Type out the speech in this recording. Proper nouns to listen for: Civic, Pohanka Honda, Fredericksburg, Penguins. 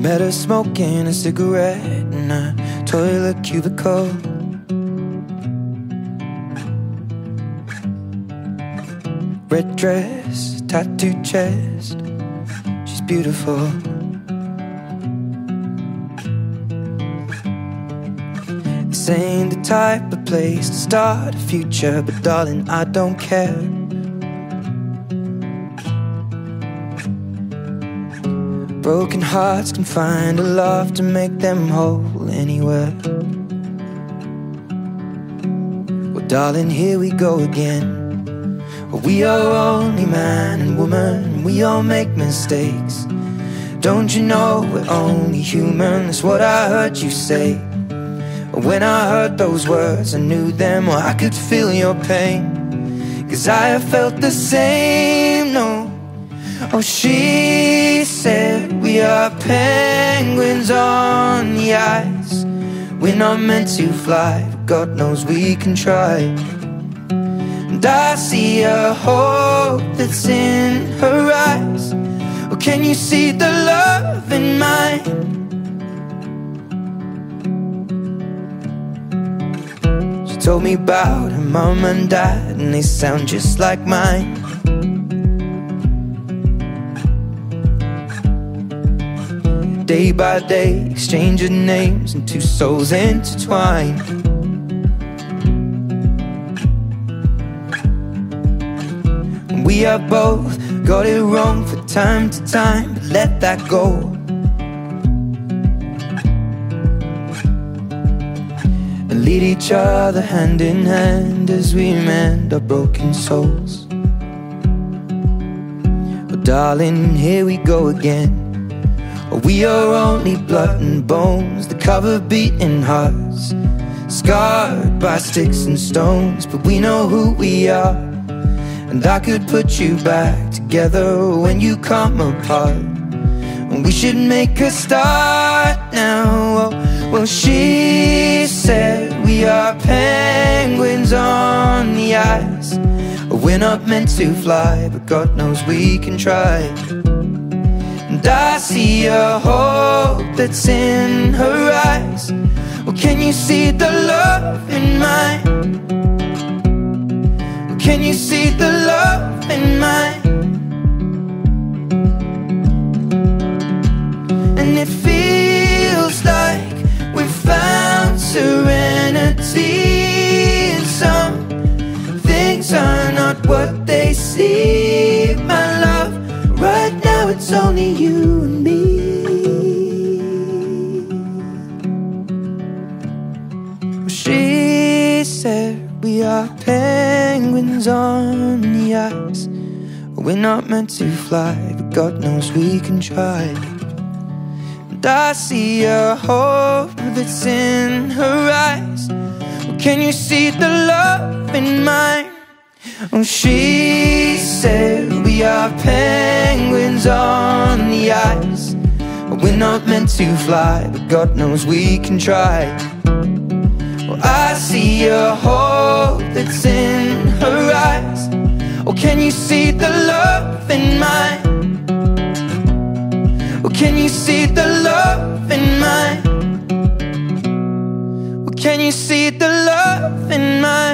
met her smoking a cigarette in a toilet cubicle. Red dress, tattooed chest, she's beautiful. This ain't the type of place to start a future, but darling, I don't care. Broken hearts can find a love to make them whole anywhere. Well, darling, here we go again. We are only man and woman, we all make mistakes. Don't you know we're only human? That's what I heard you say. When I heard those words, I knew them, well, I could feel your pain, 'cause I have felt the same, no. Oh, she said we are penguins on the ice. We're not meant to fly, but God knows we can try. And I see a hope that's in her eyes. Oh, can you see the love in mine? She told me about her mom and dad, and they sound just like mine. Day by day, exchanging names, and two souls intertwined. We are both got it wrong from time to time, but let that go. And lead each other hand in hand as we mend our broken souls. Well, darling, here we go again. We are only blood and bones, the cover beating hearts, scarred by sticks and stones, but we know who we are. And I could put you back together when you come apart, and we should make a start now. Well, she said we are penguins on the ice. We're not meant to fly, but God knows we can try. And I see a hope that's in her eyes. Well, can you see the love in mine? Can you see the love in mine? And it feels like we've found serenity, and some things are not what they seem. My love, right now it's only you and me. She said we are penguins on the ice. We're not meant to fly, but God knows we can try. And I see a hope that's in her eyes. Well, can you see the love in mine? Oh, she said we are penguins on the ice. We're not meant to fly, but God knows we can try. I see a hope that's in her eyes. Oh, can you see the love in mine? Oh, can you see the love in mine? Oh, can you see the love in mine?